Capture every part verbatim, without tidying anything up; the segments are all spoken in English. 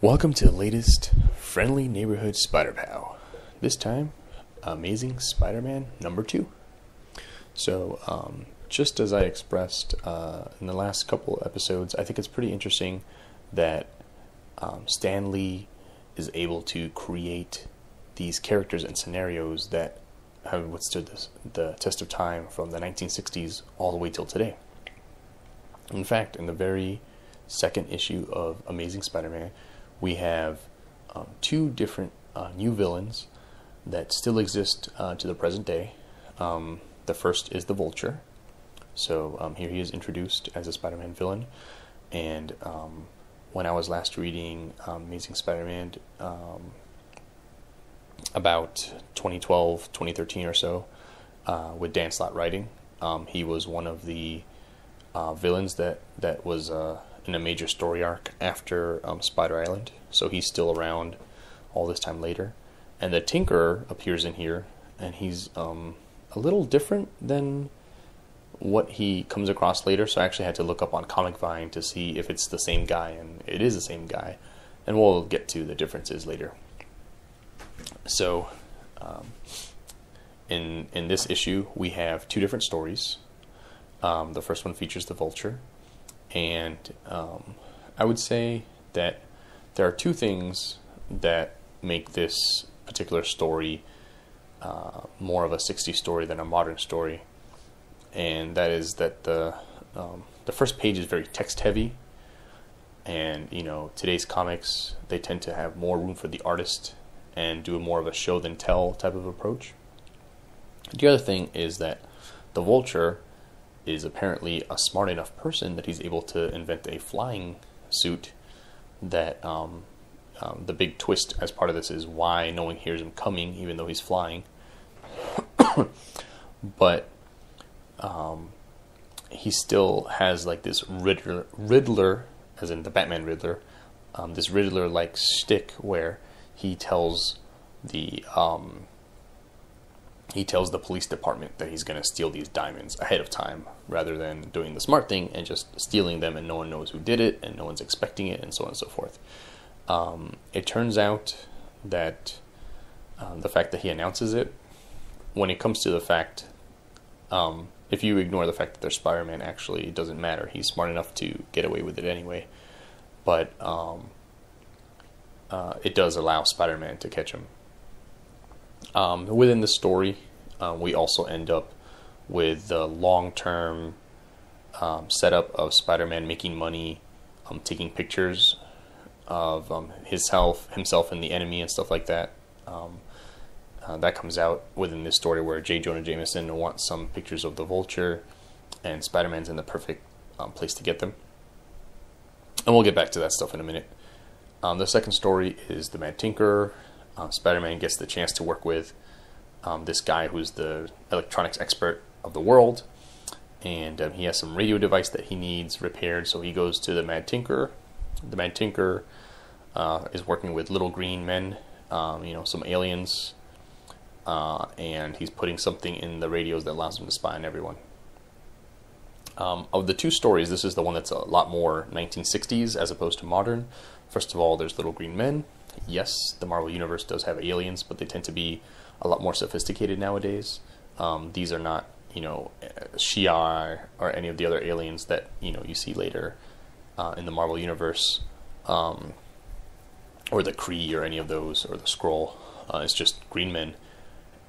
Welcome to the latest Friendly Neighborhood Spider Pow. This time, Amazing Spider-Man number two. So, um, just as I expressed uh, in the last couple episodes, I think it's pretty interesting that um, Stan Lee is able to create these characters and scenarios that have withstood this, the test of time from the nineteen sixties all the way till today. In fact, in the very second issue of Amazing Spider-Man, we have um, two different uh, new villains that still exist uh, to the present day. Um, the first is the Vulture. So um, here he is introduced as a Spider-Man villain. And um, when I was last reading um, Amazing Spider-Man um, about twenty twelve, twenty thirteen or so, uh, with Dan Slott writing, um, he was one of the uh, villains that, that was... Uh, in a major story arc after um, Spider Island, so he's still around all this time later. And the Tinkerer appears in here, and he's um, a little different than what he comes across later, so I actually had to look up on Comic Vine to see if it's the same guy, and it is the same guy, and we'll get to the differences later. So um, in, in this issue we have two different stories. Um, the first one features the Vulture. And um, I would say that there are two things that make this particular story uh, more of a sixties story than a modern story. And that is that the um, the first page is very text heavy. And, you know, today's comics, they tend to have more room for the artist and do more of a show than tell type of approach. The other thing is that the Vulture is apparently a smart enough person that he's able to invent a flying suit that um, um, the big twist as part of this is why no one hears him coming, even though he's flying. But um, he still has like this Riddler, Riddler as in the Batman Riddler, um, this Riddler-like shtick where he tells the... Um, He tells the police department that he's going to steal these diamonds ahead of time rather than doing the smart thing and just stealing them and no one knows who did it and no one's expecting it and so on and so forth. Um, it turns out that um, the fact that he announces it, when it comes to the fact, um, if you ignore the fact that they're Spider-Man, actually it doesn't matter. He's smart enough to get away with it anyway. But um, uh, it does allow Spider-Man to catch him. Um, within the story, uh, we also end up with the long-term um, setup of Spider-Man making money, um, taking pictures of um, his health, himself and the enemy and stuff like that. Um, uh, that comes out within this story where J. Jonah Jameson wants some pictures of the Vulture, and Spider-Man's in the perfect um, place to get them. And we'll get back to that stuff in a minute. Um, the second story is The Mad Tinkerer. Uh, Spider-Man gets the chance to work with um, this guy who's the electronics expert of the world, and um, he has some radio device that he needs repaired, so he goes to the Mad Tinkerer. The Mad Tinkerer uh, is working with little green men, um, you know, some aliens, uh, and he's putting something in the radios that allows him to spy on everyone. Um, of the two stories, this is the one that's a lot more nineteen sixties as opposed to modern. First of all, there's little green men. Yes, the Marvel Universe does have aliens, but they tend to be a lot more sophisticated nowadays. Um, these are not, you know, Shi'ar or any of the other aliens that, you know, you see later uh, in the Marvel Universe, um, or the Kree or any of those, or the Skrull. Uh, it's just green men.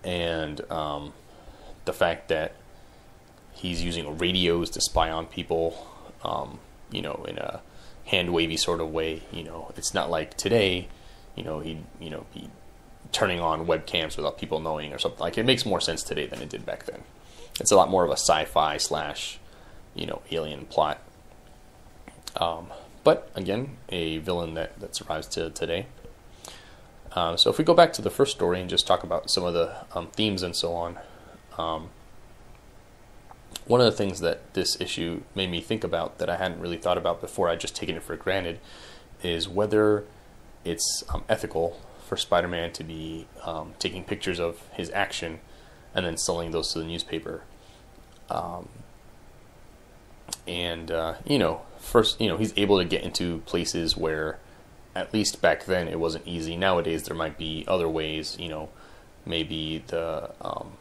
And um, the fact that he's using radios to spy on people, um, you know, in a hand-wavy sort of way, you know, it's not like today... You know, he'd, you know, be turning on webcams without people knowing or something. Like, it makes more sense today than it did back then. It's a lot more of a sci-fi slash, you know, alien plot. Um, but, again, a villain that, that survives to today. Um, so if we go back to the first story and just talk about some of the um, themes and so on. Um, one of the things that this issue made me think about that I hadn't really thought about before, I'd just taken it for granted, is whether... it's um, ethical for Spider-Man to be um, taking pictures of his action and then selling those to the newspaper. Um, and, uh, you know, first, you know, he's able to get into places where at least back then it wasn't easy. Nowadays there might be other ways, you know, maybe the um,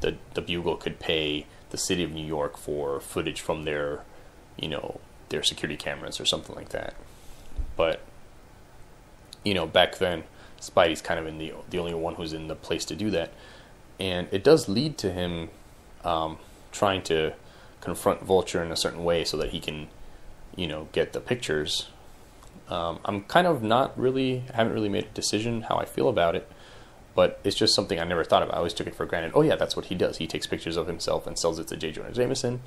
the the Bugle could pay the city of New York for footage from their, you know, their security cameras or something like that. But, you know, back then Spidey's kind of in the the only one who's in the place to do that, and it does lead to him um, trying to confront Vulture in a certain way so that he can, you know, get the pictures. Um, I'm kind of not really, haven't really made a decision how I feel about it, but it's just something I never thought about. I always took it for granted. Oh yeah, that's what he does. He takes pictures of himself and sells it to J. Jonah Jameson.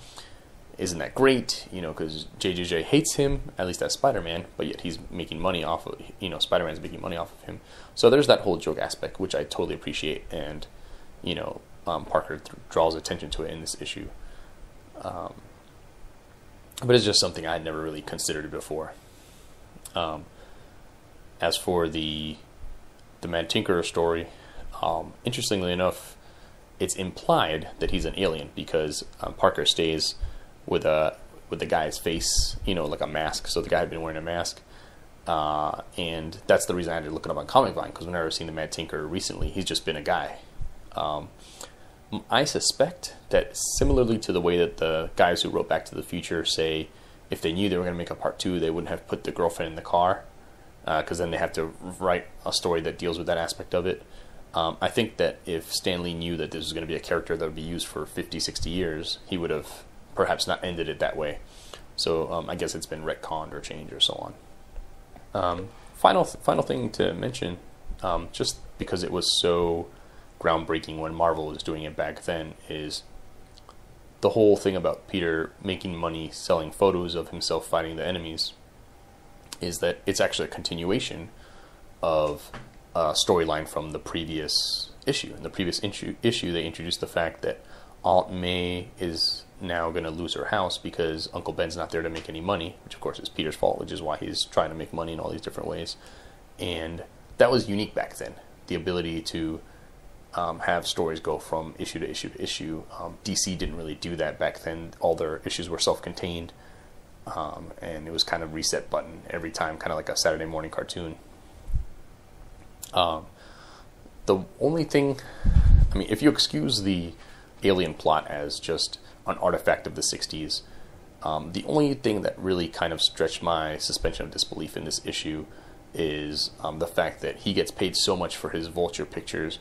Isn't that great? You know, because J J J hates him, at least as Spider-Man, but yet he's making money off of, you know, Spider-Man's making money off of him. So there's that whole joke aspect, which I totally appreciate, and, you know, um, Parker th- draws attention to it in this issue. Um, but it's just something I'd never really considered before. Um, as for the the Mad Tinkerer story, um, interestingly enough, it's implied that he's an alien because um, Parker stays with a with the guy's face, you know, like a mask. So the guy had been wearing a mask, uh, and that's the reason I had to look it up on Comic Vine, because we've never seen the Mad Tinkerer recently. He's just been a guy. Um, I suspect that similarly to the way that the guys who wrote Back to the Future say, if they knew they were going to make a part two, they wouldn't have put the girlfriend in the car, because uh, then they have to write a story that deals with that aspect of it. Um, I think that if Stan Lee knew that this was going to be a character that would be used for fifty, sixty years, he would have perhaps not ended it that way. So um, I guess it's been retconned or changed or so on. Um, final, th- final thing to mention, um, just because it was so groundbreaking when Marvel was doing it back then, is the whole thing about Peter making money selling photos of himself fighting the enemies, is that it's actually a continuation of a storyline from the previous issue. In the previous issue, issue they introduced the fact that Aunt May is now going to lose her house because Uncle Ben's not there to make any money, which of course is Peter's fault, which is why he's trying to make money in all these different ways. And that was unique back then, the ability to Um, have stories go from issue to issue to issue. Um, D C didn't really do that back then. All their issues were self-contained, um, and it was kind of reset button every time, kind of like a Saturday morning cartoon. Um, the only thing, I mean, if you excuse the alien plot as just an artifact of the sixties, um, the only thing that really kind of stretched my suspension of disbelief in this issue is um, the fact that he gets paid so much for his Vulture pictures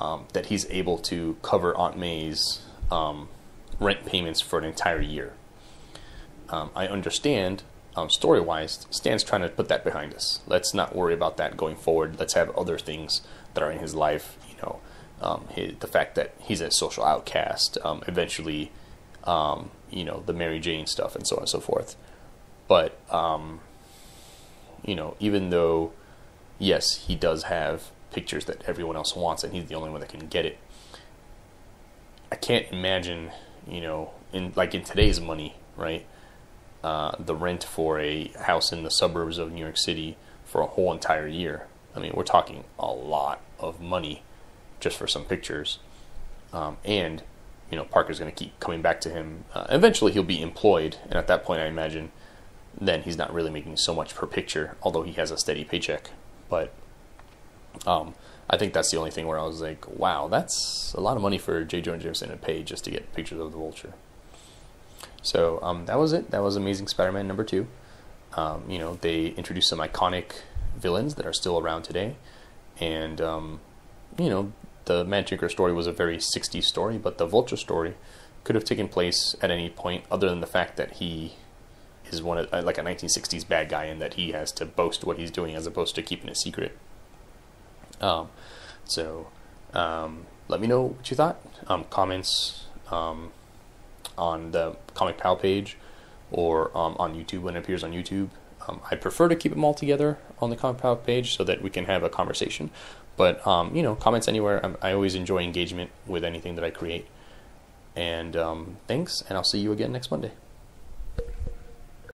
Um, that he's able to cover Aunt May's um, rent payments for an entire year. Um, I understand, um, story-wise, Stan's trying to put that behind us. Let's not worry about that going forward. Let's have other things that are in his life. You know, um, his, the fact that he's a social outcast, um, eventually, um, you know, the Mary Jane stuff and so on and so forth. But, um, you know, even though, yes, he does have pictures that everyone else wants and he's the only one that can get it, I can't imagine, you know, in like in today's money, right, uh, the rent for a house in the suburbs of New York City for a whole entire year. I mean, we're talking a lot of money just for some pictures, um, and you know, Parker's going to keep coming back to him. Uh, eventually he'll be employed, and at that point I imagine then he's not really making so much per picture, although he has a steady paycheck. But Um, I think that's the only thing where I was like, wow, that's a lot of money for J. Jonah Jameson to pay just to get pictures of the Vulture. So um, that was it. That was Amazing Spider-Man number two. Um, you know, they introduced some iconic villains that are still around today. And, um, you know, the Mad Tinkerer story was a very sixties story, but the Vulture story could have taken place at any point, other than the fact that he is one of, like, a nineteen sixties bad guy, and that he has to boast what he's doing as opposed to keeping it secret. Um, so, um, let me know what you thought, um, comments, um, on the Comic Pow page, or, um, on YouTube when it appears on YouTube. Um, I prefer to keep them all together on the Comic Pow page so that we can have a conversation, but, um, you know, comments anywhere. I'm, I always enjoy engagement with anything that I create, and, um, thanks, and I'll see you again next Monday.